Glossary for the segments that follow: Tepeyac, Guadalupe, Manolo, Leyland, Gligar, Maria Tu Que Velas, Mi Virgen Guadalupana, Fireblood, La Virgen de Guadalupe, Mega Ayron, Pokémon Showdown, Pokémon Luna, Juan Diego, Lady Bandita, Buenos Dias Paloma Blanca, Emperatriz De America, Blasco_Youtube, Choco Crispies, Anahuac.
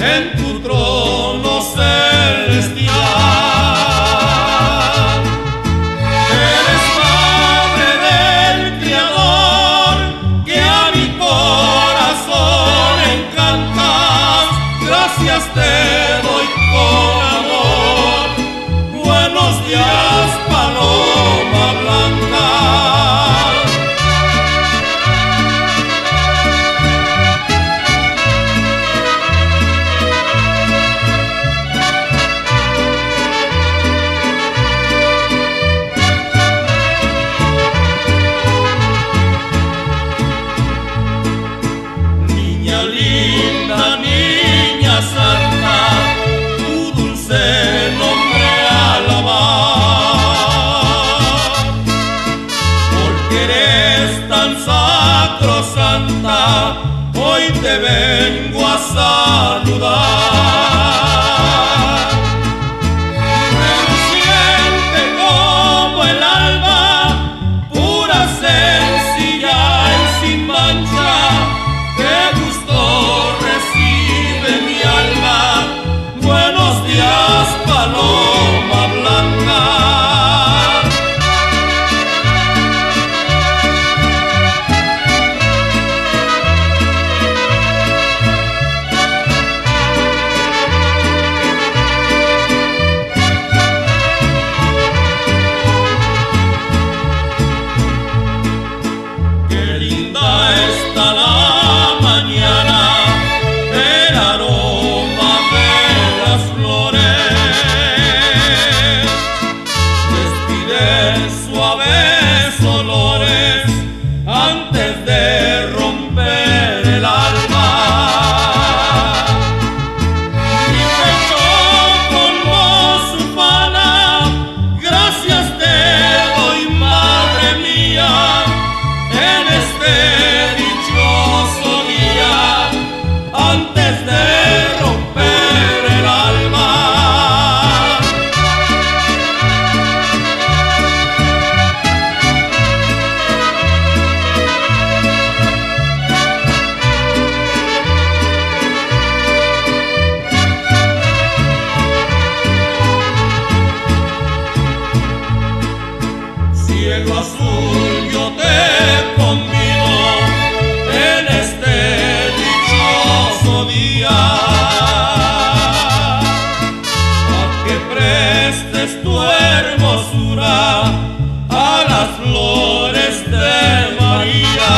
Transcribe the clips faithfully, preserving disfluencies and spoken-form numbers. En tu trono celestial, eres Padre del Creador, que a mi corazón encantas. Gracias te doy con amor. Buenos días, paloma blanca. Hoy te vengo a saludar. Reluciente como el alba, pura, sencilla y sin mancha, qué gusto recibe mi alma. Buenos días, paloma blanca. Cielo azul, yo te convido en este dichoso día a que prestes tu hermosura a las flores de María.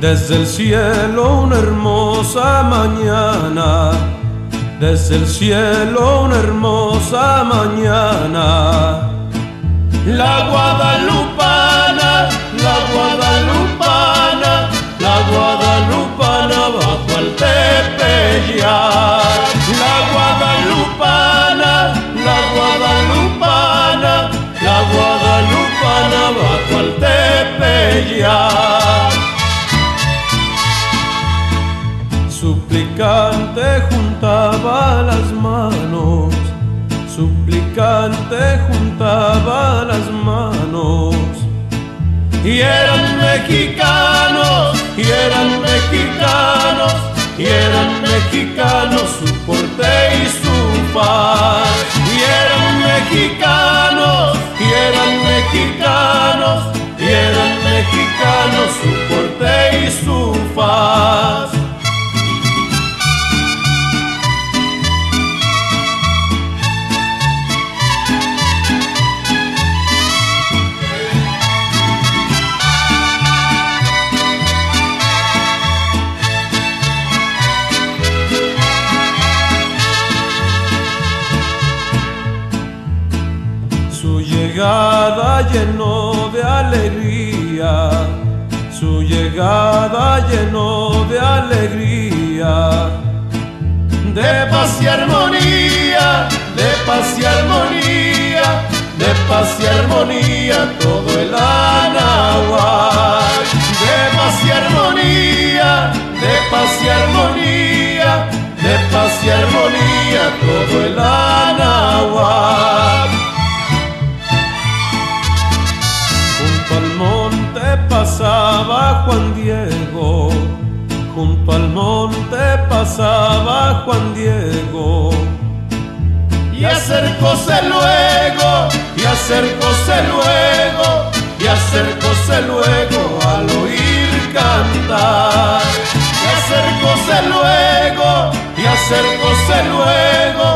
Desde el cielo una hermosa mañana, desde el cielo una hermosa mañana. La guadalupana, la guadalupana, la guadalupana bajo el Tepeyac. La guadalupana, la guadalupana, la guadalupana bajo el Tepeyac. Suplicante juntaba las manos, suplicante juntaba las manos. Y eran mexicanos, y eran mexicanos, y eran mexicanos su porte y su paz. Y eran mexicanos, y eran mexicanos, y eran mexicanos su porte. llegada llenó de alegría, su llegada llenó de alegría, de paz y armonía, de paz y armonía, de paz y armonía todo el Anahuac, de paz y armonía, de paz y armonía, de paz y armonía todo el Anahuac. Junto al monte pasaba Juan Diego, junto al monte pasaba Juan Diego, y acercóse luego, y acercóse luego, y acercóse luego al oír cantar, y acercóse luego, y acercóse luego,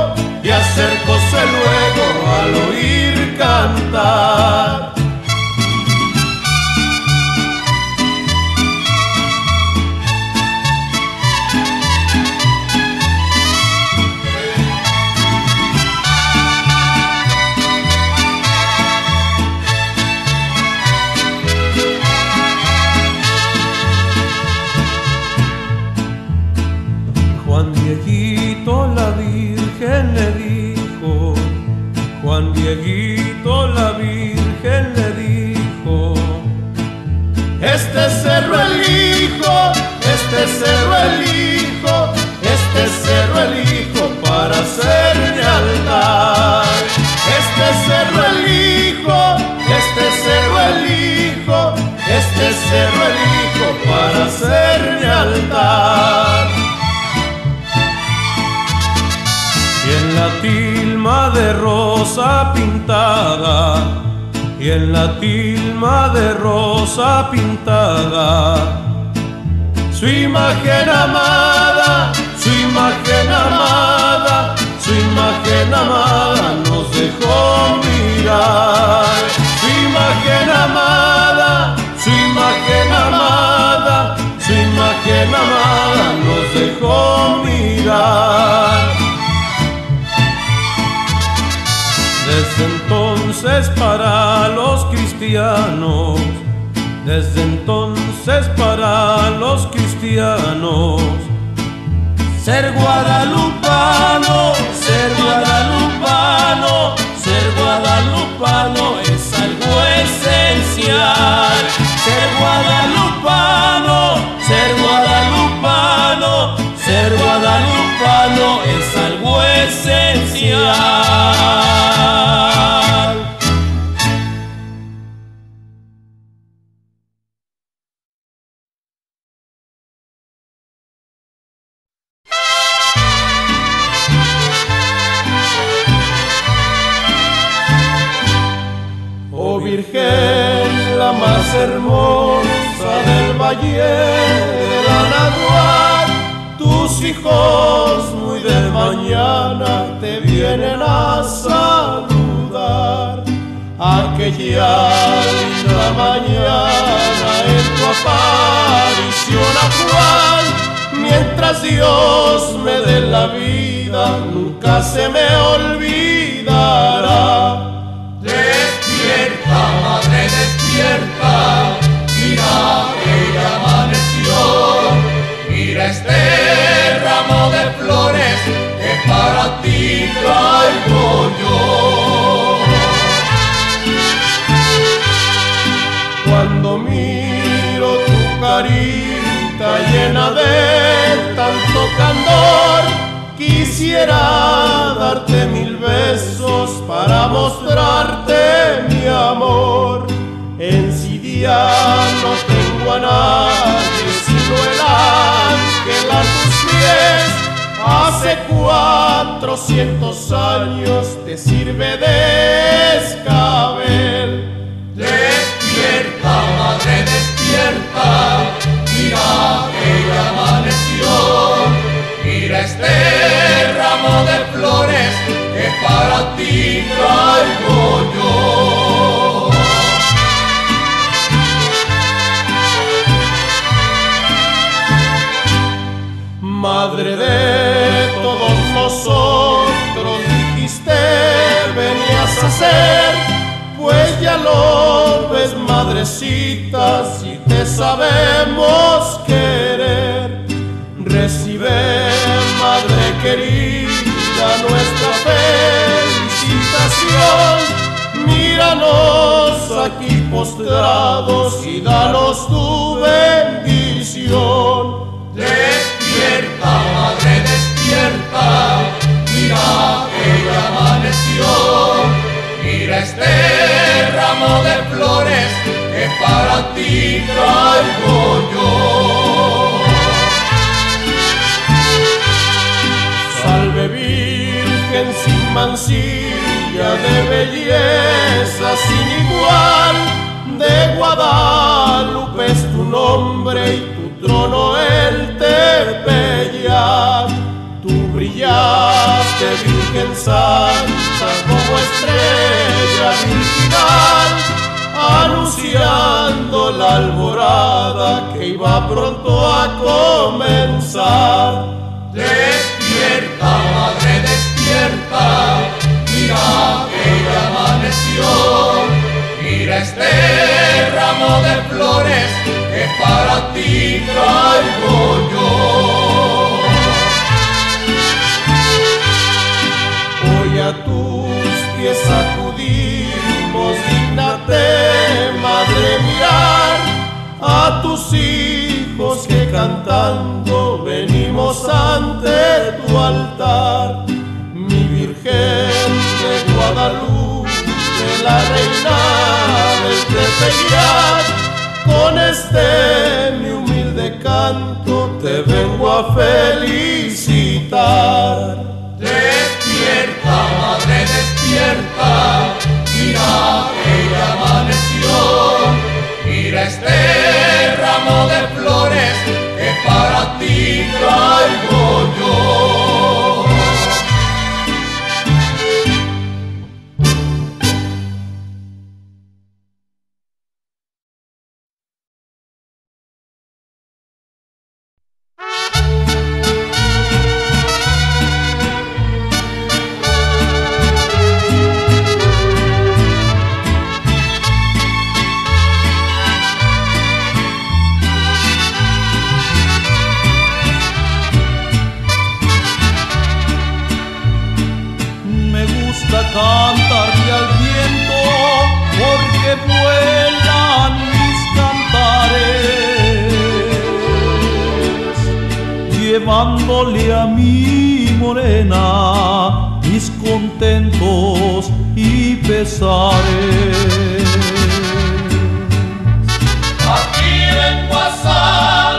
y acercóse luego al oír cantar. La Virgen le dijo, Juan Dieguito, la Virgen le dijo, este cerro elijo, este cerro elijo, este cerro elijo para hacerme altar, este cerro elijo, este cerro elijo, este cerro elijo para hacerme altar. En la tilma de rosa pintada, y en la tilma de rosa pintada, su imagen amada, su imagen amada, su imagen amada nos dejó mirar, su imagen amada, su imagen amada, su imagen amada nos dejó mirar. Desde entonces para los cristianos, desde entonces para los cristianos, ser guadalupano, ser guadalupano, ser guadalupano es algo esencial. Ser guadalupano, ser guadalupano, ser guadalupano es algo esencial. Virgen, la más hermosa del valle del Anahuac, tus hijos muy de mañana te vienen a saludar. Aquella linda mañana en tu aparición actual, mientras Dios me dé la vida, nunca se me olvidará. Madre despierta, mira que ya amaneció, mira este ramo de flores que para ti traigo yo. Cuando miro tu carita llena de tanto candor, quisiera darte mil besos para mostrarte mi amor. Ensidia no tengo a nadie sino el ángel a tus pies. Hace cuatrocientos años te sirve de escabel. Despierta, madre, despierta, mira que ya amaneció. Mira este ramo de flores que para ti traigo yo. Madre de todos nosotros dijiste venías a ser, Virgencita, si te sabemos querer, recibe, madre querida, nuestra felicitación. Míranos aquí postrados y danos tu bendición. Despierta, madre, despierta, mira que ya amaneció. Mira este ramo de flores que para ti traigo yo. Salve Virgen sin mancilla, de belleza sin igual, de Guadalupe es tu nombre y tu trono el Tepeyac. Tú brillaste, Virgen Santa, como estrella virginal, anunciando la alborada que iba pronto a comenzar. Despierta, madre, despierta, mira que ya amaneció. Mira este ramo de flores que para ti traigo yo. A tus pies acudimos, dígnate, madre, mirar a tus hijos que cantando venimos ante tu altar. Mi Virgen de Guadalupe, la reina del Tepeyac, con este mi humilde canto te vengo a felicitar. Despierta, madre, despierta, mira que ya amaneció. Mira este ramo de flores que para ti traigo yo. Llevándole a mi morena mis contentos y pesares. Aquí vengo a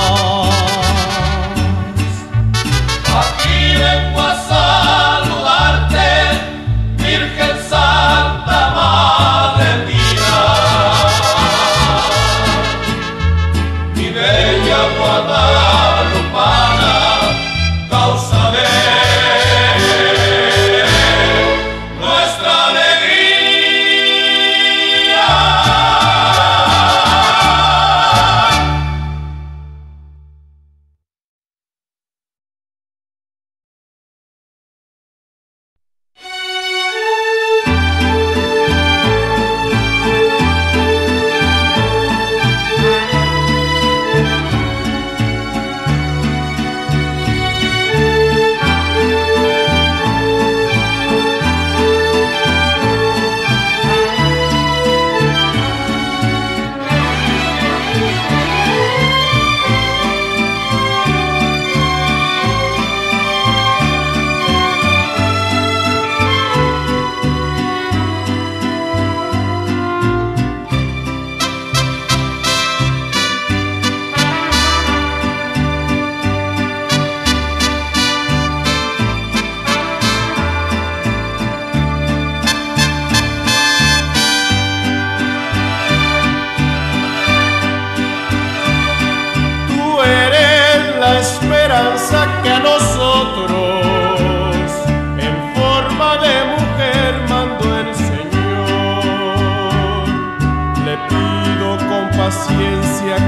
Aquí vengo a saludarte, Virgen Santa Madre mía, mi bella guadalupana, causa de nuestra alegría.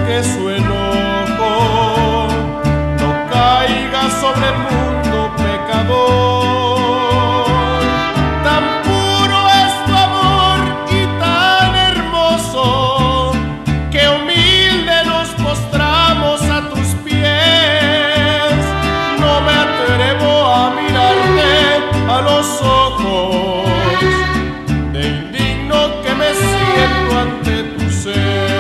Que su enojo no caiga sobre el mundo pecador. Tan puro es tu amor y tan hermoso, que humilde nos postramos a tus pies. No me atrevo a mirarte a los ojos, de indigno que me siento ante tu ser.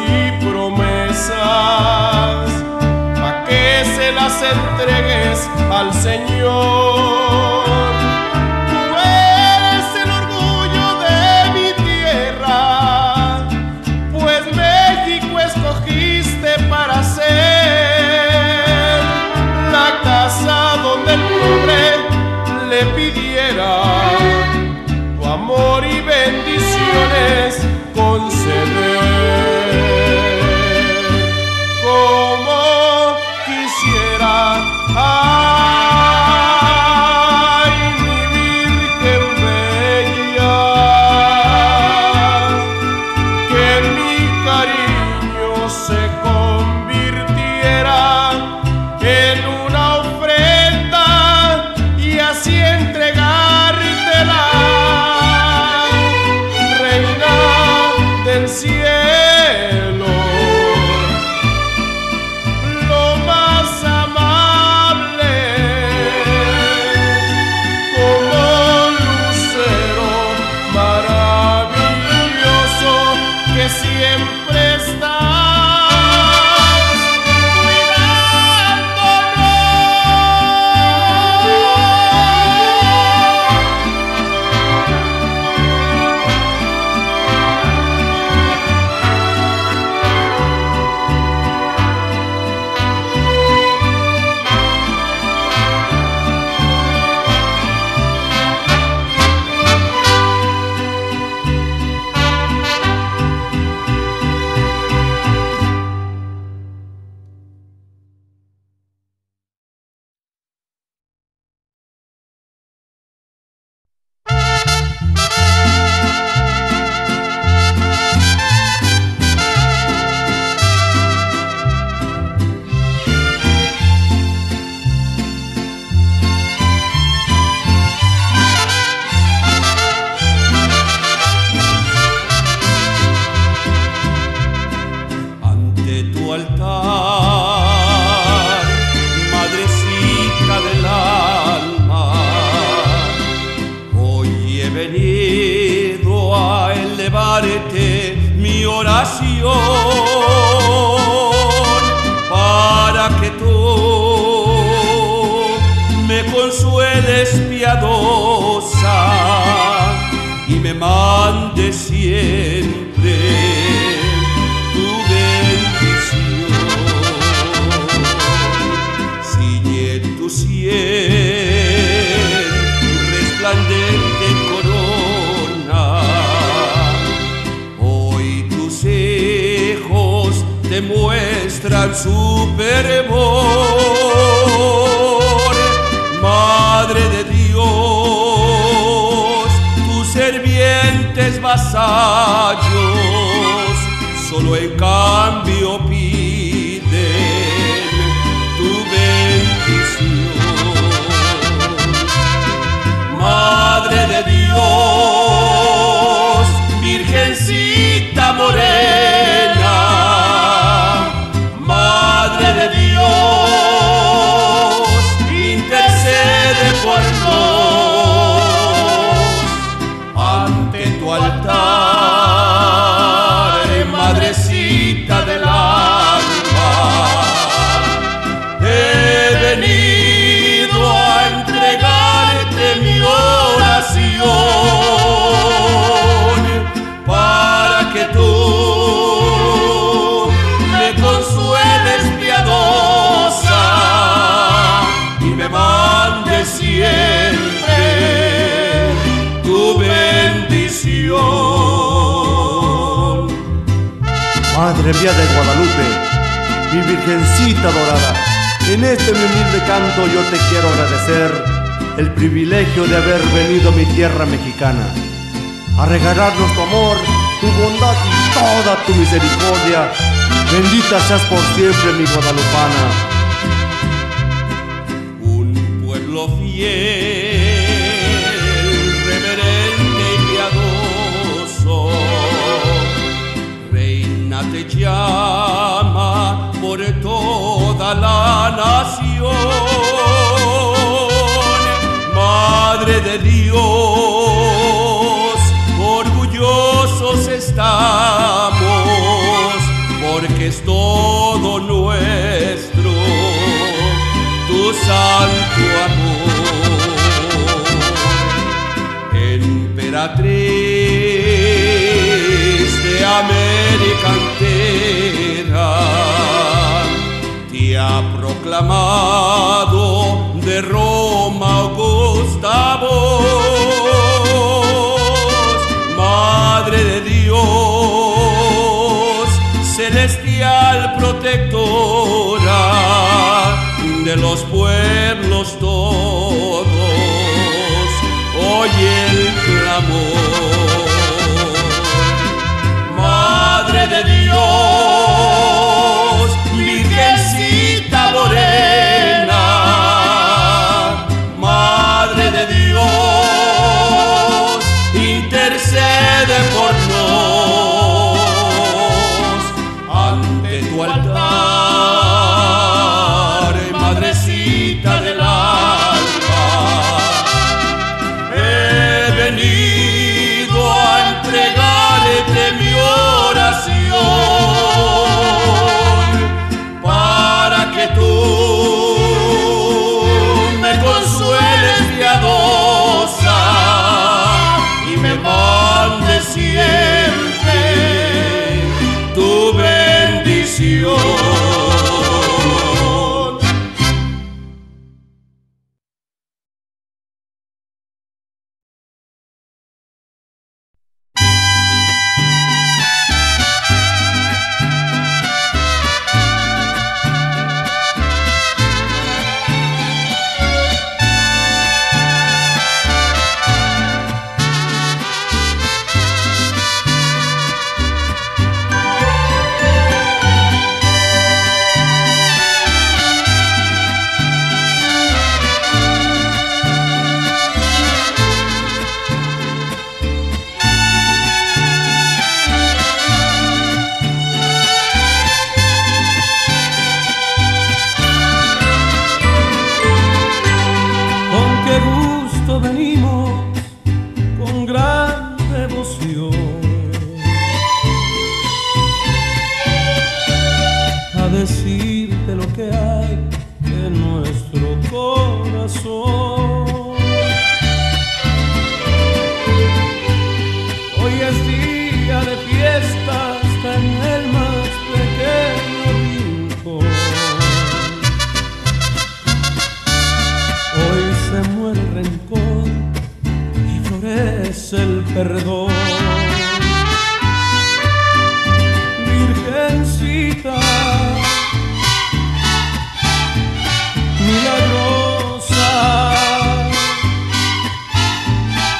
Y promesas a que se las entregues al Señor. Tú eres el orgullo de mi tierra, pues México escogiste para ser la casa donde el pobre le pidiera tu amor y bendiciones conceder. Cielo, lo más amable encargaré mi oración para que tú me consueles piadosa y me mandes siempre. Muestran su fervor, Madre de Dios, tus servientes vasallos, solo en cambio piden tu bendición. Madre de Dios, Virgencita morena, Madre mía de Guadalupe, mi Virgencita dorada, en este mi humilde canto yo te quiero agradecer el privilegio de haber venido a mi tierra mexicana, a regalarnos tu amor, tu bondad y toda tu misericordia. Bendita seas por siempre, mi guadalupana. Un pueblo fiel, reverente y piadoso, te llama por toda la nación, Madre de Dios, orgullosos estamos, porque es todo nuestro, tu santo amor, emperatriz de América entera, te ha proclamado de Roma augusta voz, Madre de Dios, celestial protectora de los pueblos todos, oye el clamor. Madre de Dios, Virgencita morena, Madre de Dios, intercede por nos ante tu altar, Madrecita del alma, he venido a entregarte mi para que tú me consueles piadosa y me mandes siempre tu bendición. perdón. Virgencita, milagrosa,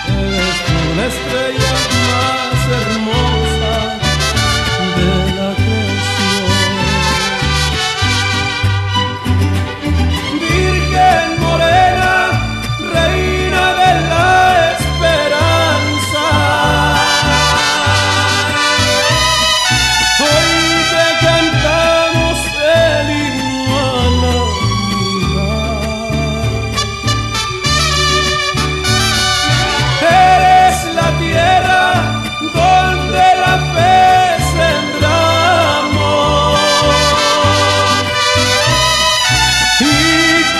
eres tú la estrella más hermosa de la creación. Virgen morena, reina de la esperanza, hoy te cantamos el himno a la unidad. Eres la tierra donde la fe sembramos y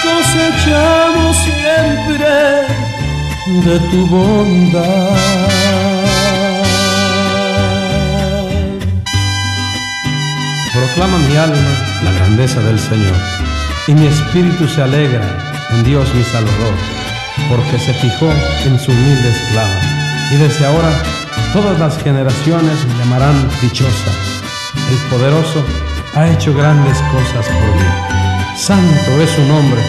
cosechamos siempre de tu bondad. Proclama mi alma la grandeza del Señor, y mi espíritu se alegra en Dios mi Salvador, porque se fijó en su humilde esclava, y desde ahora todas las generaciones me llamarán dichosa. El poderoso ha hecho grandes cosas por mí. Santo es su nombre,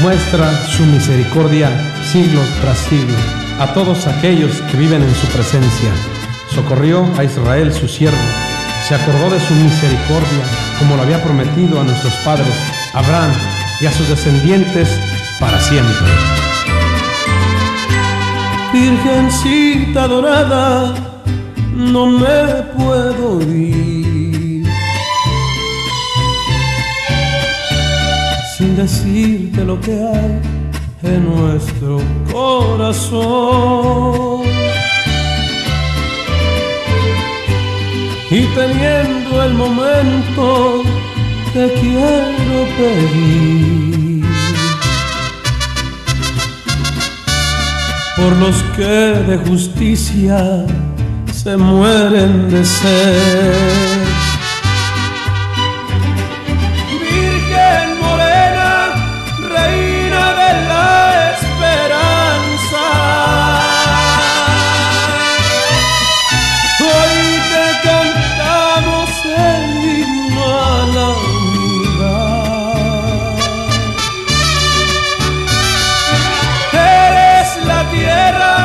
muestra su misericordia siglo tras siglo a todos aquellos que viven en su presencia. Socorrió a Israel su siervo, se acordó de su misericordia, como lo había prometido a nuestros padres, Abraham, y a sus descendientes para siempre. Virgencita adorada, no me puedo ir sin decirte lo que hay en nuestro corazón. Y teniendo el momento te quiero pedir por los que de justicia se mueren de sed. Virgen morena, reina de la esperanza, hoy te canto el himno a la unidad. Eres la tierra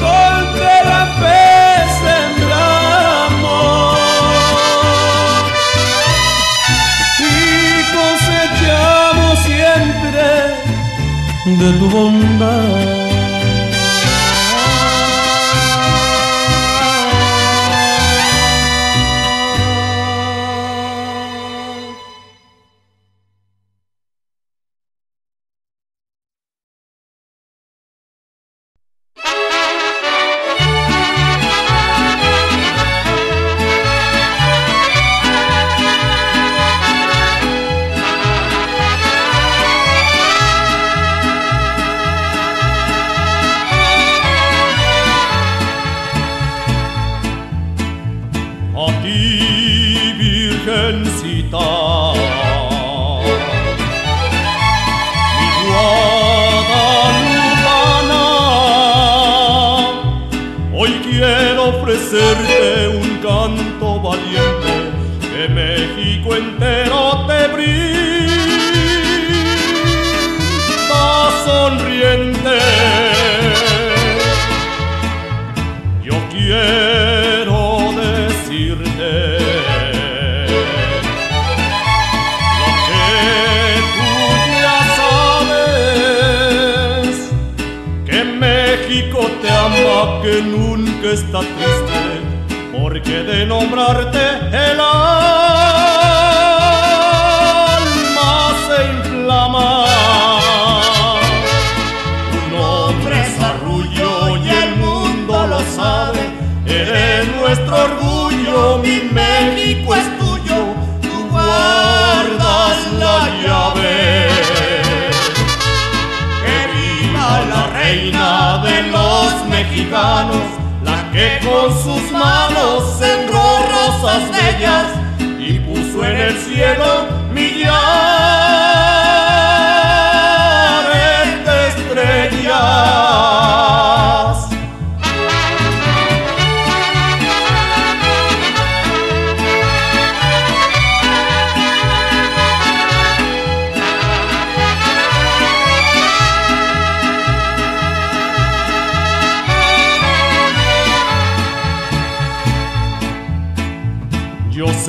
donde la fe sembramos y cosechamos siempre de tu bondad. Estrellas.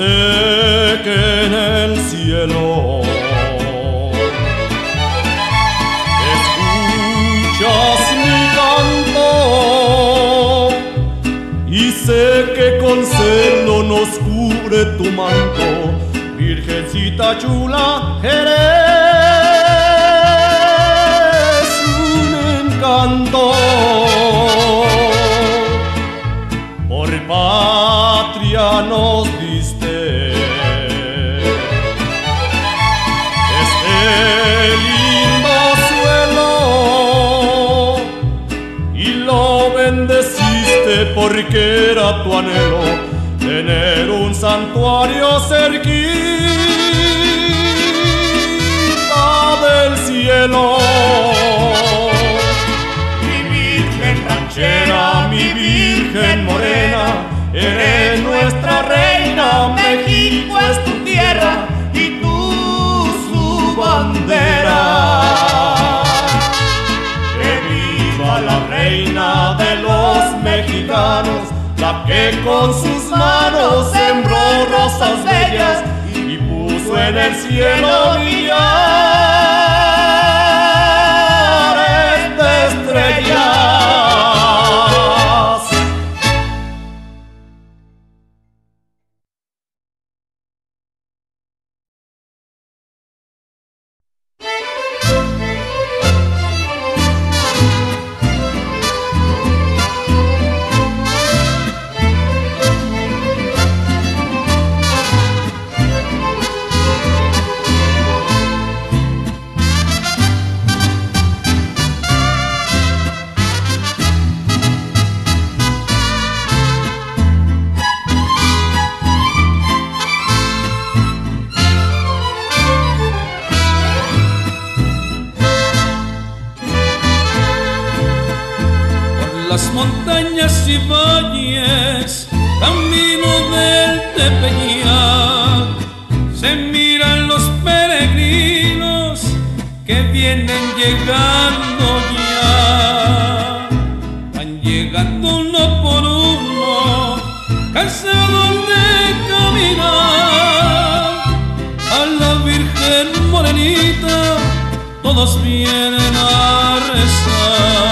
sé que en el cielo escuchas mi canto y sé que con celo nos cubre tu manto, Virgencita chula, eres un encanto. Por patria nos diste este lindo suelo y lo bendeciste porque era tu anhelo tener un santuario cerquita del cielo. Mi Virgen ranchera, mi Virgen morena, eres nuestra reina, México es tu tierra y tú su bandera. Que viva la reina de los mexicanos, la que con sus manos sembró rosas bellas y puso en el cielo millares de estrellas. Montañas y valles, camino del Tepeyac, se miran los peregrinos que vienen llegando ya. Van llegando uno por uno, cansados de caminar. A la Virgen morenita todos vienen a rezar.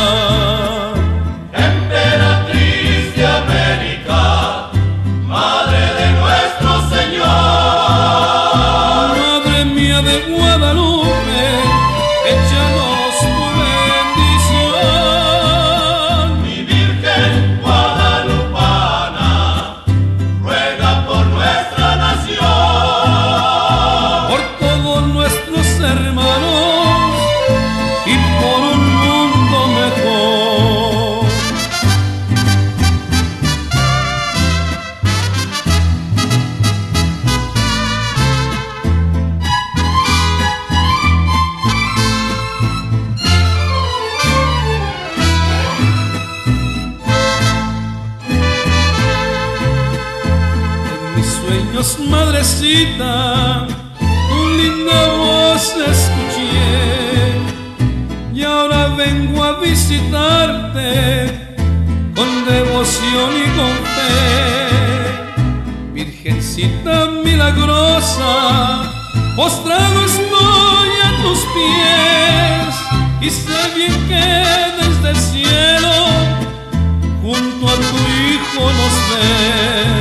Madrecita, tu linda voz escuché y ahora vengo a visitarte con devoción y con fe. Virgencita milagrosa, postrado estoy a tus pies y sé bien que desde el cielo junto a tu hijo nos ves.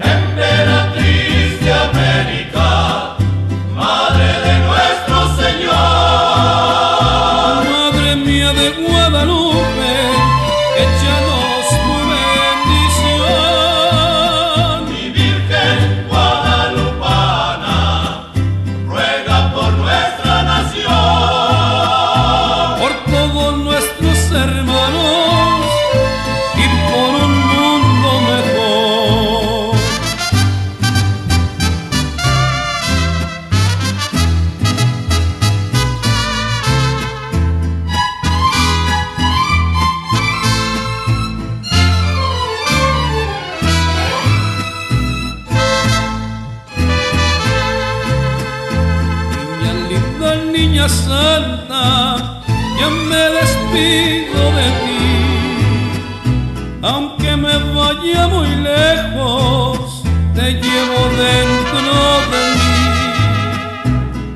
Emperatriz de América, Madre de nuestro Señor, Madre mía de Guadalupe, échanos tu bendición. Mi Virgen guadalupana, ruega por nuestra nación, por todos nuestros hermanos. Santa, ya me despido de ti, aunque me vaya muy lejos, te llevo dentro de mí.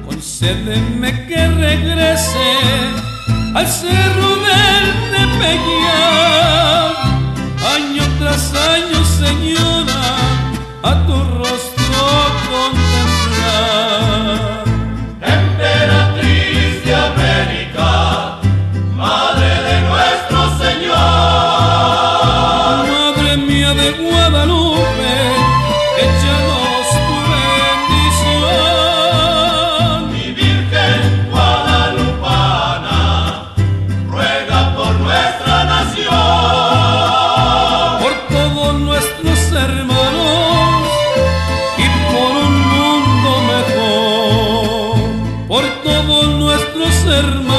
Concédeme que regrese al cerro del Tepeyac, año tras año, señora, a tu rostro contemplar. Emperatriz de América, madre de nuestro Señor, madre mía de Guadalupe, échanos tu bendición. Mi Virgen Guadalupana, ruega por nuestra nación, por todos nuestros hermanos y por un mundo mejor, por todos nuestros hermanos.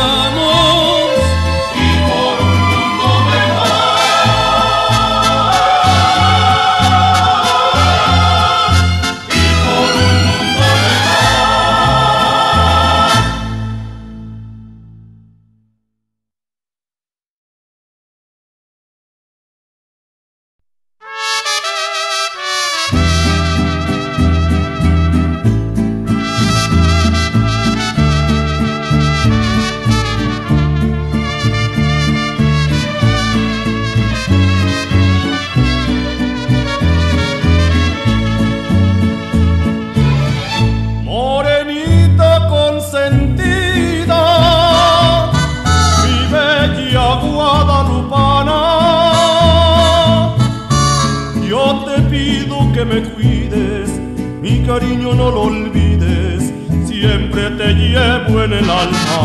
Me cuides, mi cariño no lo olvides, siempre te llevo en el alma.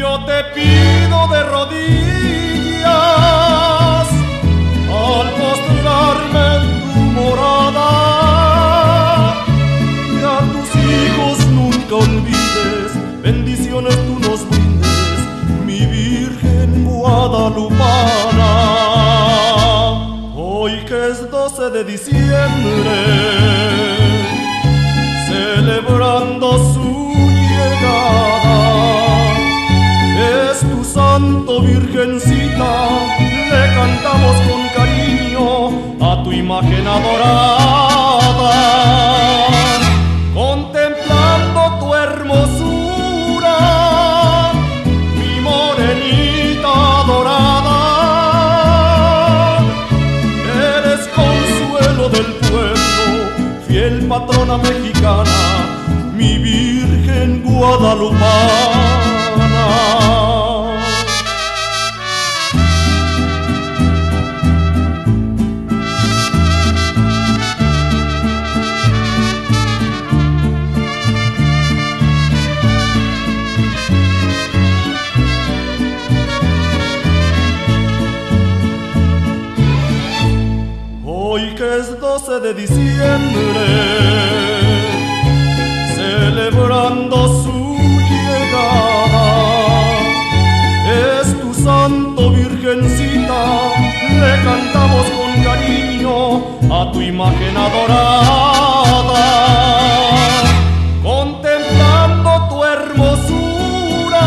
Yo te pido de rodillas, al postrarme en tu morada, que a tus hijos nunca olvides, bendiciones tú nos brindes, mi Virgen Guadalupana. De diciembre, celebrando su llegada, es tu santo, Virgencita, le cantamos con cariño a tu imagen adorada. Contemplando tu hermosura, mi morenita adorada, fiel patrona mexicana, mi Virgen Guadalupana. Hoy que es doce de diciembre, celebrando su llegada, es tu santo, Virgencita, le cantamos con cariño a tu imagen adorada. Contemplando tu hermosura,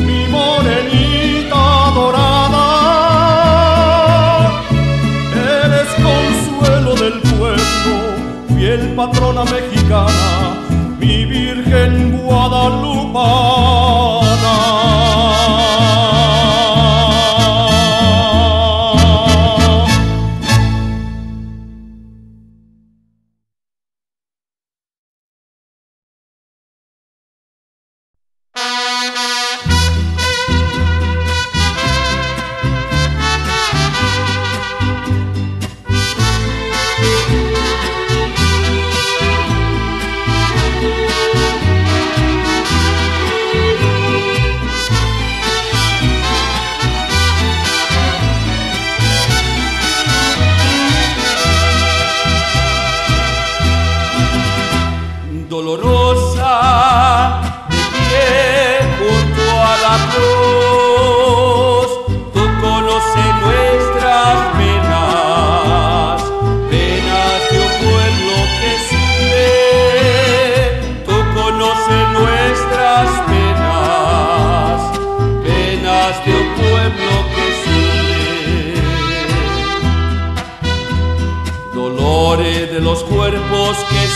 mi morenita adorada, fiel patrona mexicana, mi Virgen Guadalupana.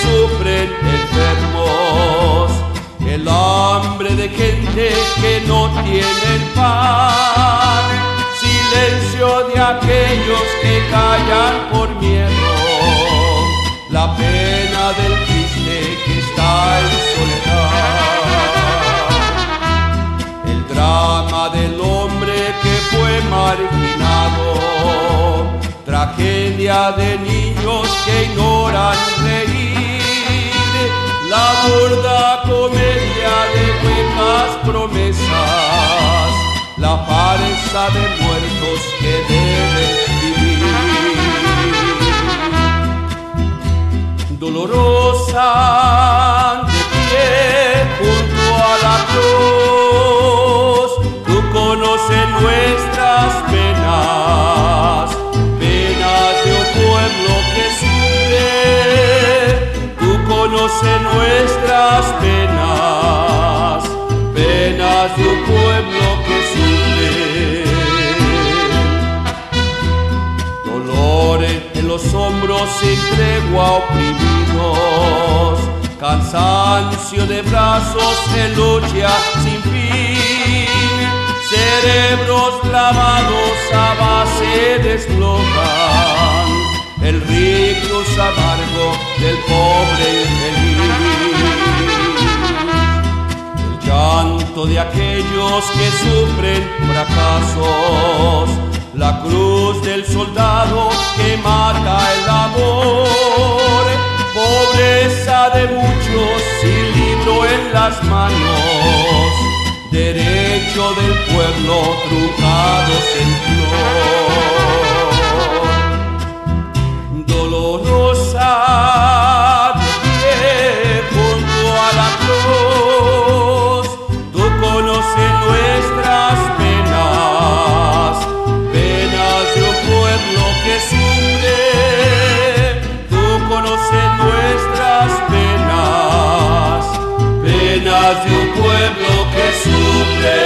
sufren enfermos, el hambre de gente que no tienen pan, silencio de aquellos que callan por miedo, la pena del triste que está en soledad, el drama del hombre que fue marginado, tragedia de niños que ignoran reír, la burda comedia de huecas promesas, la farsa de muertos que deben vivir. Dolorosa de pie junto a la cruz, tú conoces nuestras penas, pueblo que sufre, tú conoces nuestras penas, penas de un pueblo que sufre. Dolores en los hombros sin tregua oprimidos, cansancio de brazos en lucha sin fin, cerebros clavados a base de eslogan, el rictus amargo del pobre infeliz, el llanto de aquellos que sufren fracasos, la cruz del soldado que mata el amor, pobreza de muchos sin libro en las manos, derecho del pueblo trucados en flor. Dolorosa de pie junto a la cruz, tú conoces nuestras penas, penas de un pueblo que sufre, tú conoces nuestras penas, penas de un pueblo que sufre.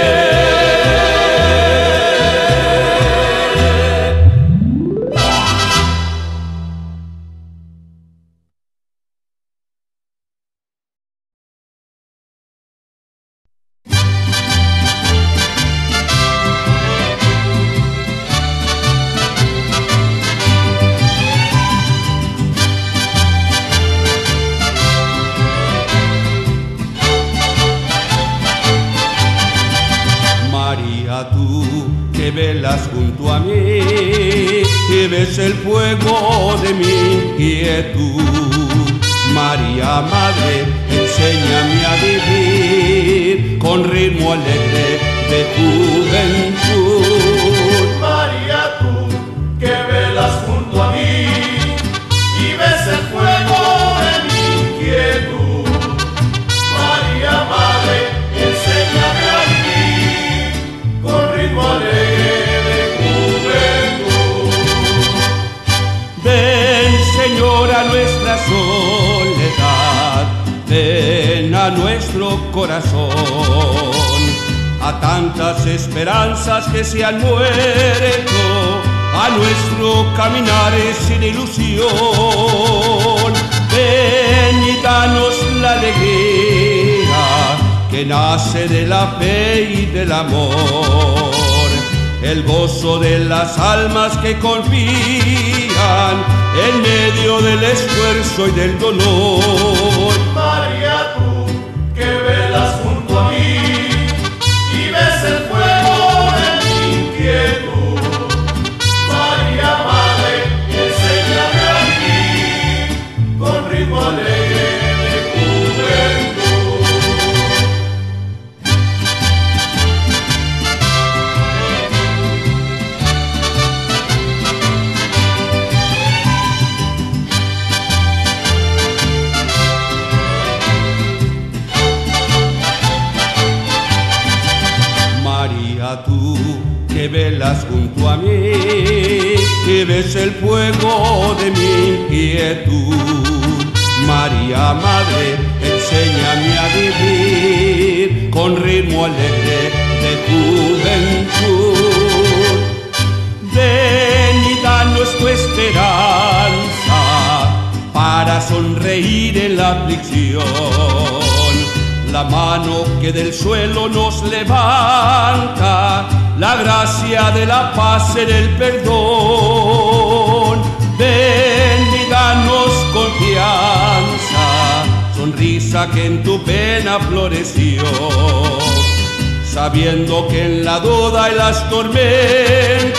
El fuego de mi inquietud, María Madre, enséñame a vivir con ritmo alegre de juventud. María, tú que velas junto a mí y ves el fuego de mi inquietud, María Madre, enséñame a vivir con ritmo alegre. Señora, nuestra soledad, ven a nuestro corazón, a tantas esperanzas que se han muerto, a nuestro caminar sin ilusión. Ven y danos la alegría que nace de la fe y del amor, el gozo de las almas que confían en medio del esfuerzo y del dolor. María, tú que velas junto a mí y ves el fuego de mi inquietud, María Madre, enséñame a vivir con ritmo alegre. Velas junto a mí y ves el fuego de mi inquietud, María Madre, enséñame a vivir con ritmo alegre de juventud. Ven y danos tu esperanza para sonreír en la aflicción. La mano que del suelo nos levanta, la gracia de la paz en el perdón. Ven y danos confianza, sonrisa que en tu pena floreció, sabiendo que en la duda y las tormentas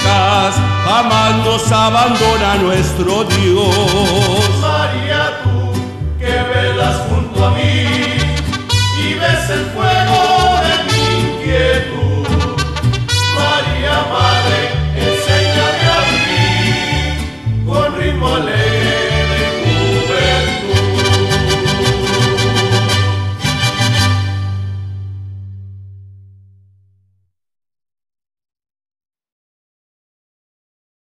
jamás nos abandona nuestro Dios.